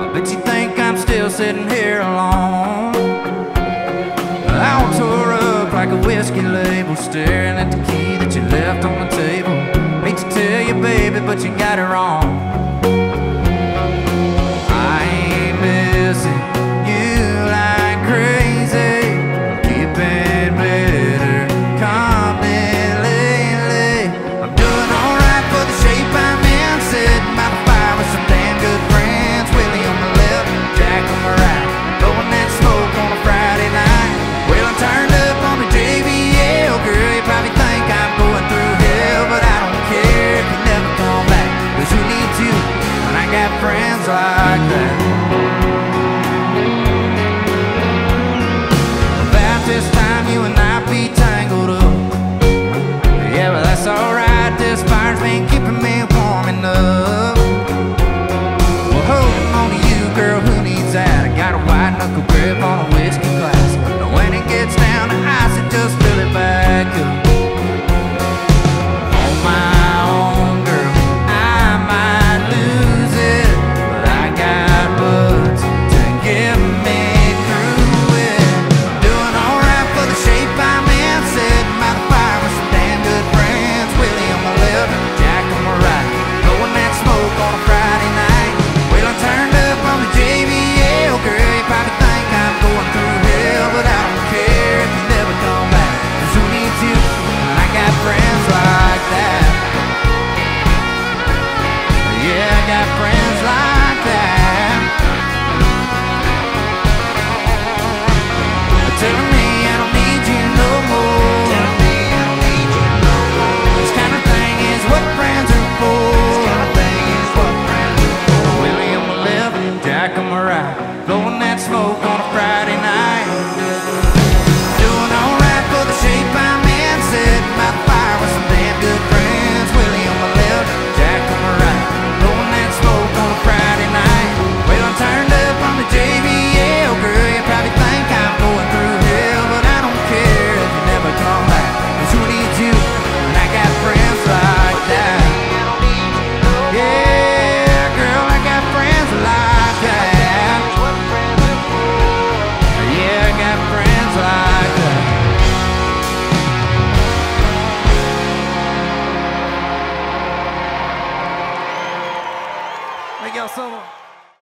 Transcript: I bet you think I'm still sitting here alone, all tore up like a whiskey label, staring at the key that you left on the table. Hate to tell you, baby, but you got it wrong. I ain't missing you like crazy, keeping better company lately. I'm doing alright for the shape I'm in, setting my fire with some damn good friends. Willie on my left, Jack on my right, blowing that smoke on a Friday night. Well, I'm turned up on the JBL, girl, you probably think I'm going through hell, but I don't care if you never come back, 'cause who needs you when I got friends like that? This time you and I be tangled up. Yeah, but that's alright, this fire's been keeping me warm enough. Well, holding on to you, girl, who needs that? I got a white knuckle grip on a whiskey glass, and when it gets down to ice, it just fill it back up. On my own, girl, I might lose it, but I got buds to give me. Blowing that smoke on a Friday night, doing alright for the shape I'm in, setting my fire with some damn good friends. Willie on my left, Jack on my right, blowing that smoke on a Friday night. Well, I'm turned up on the JBL, girl, you probably think I'm going through hell, but I don't care if you never come back, 'cause who needs you when I got friends like that? Yeah, girl, I got friends like that. Thank y'all so much.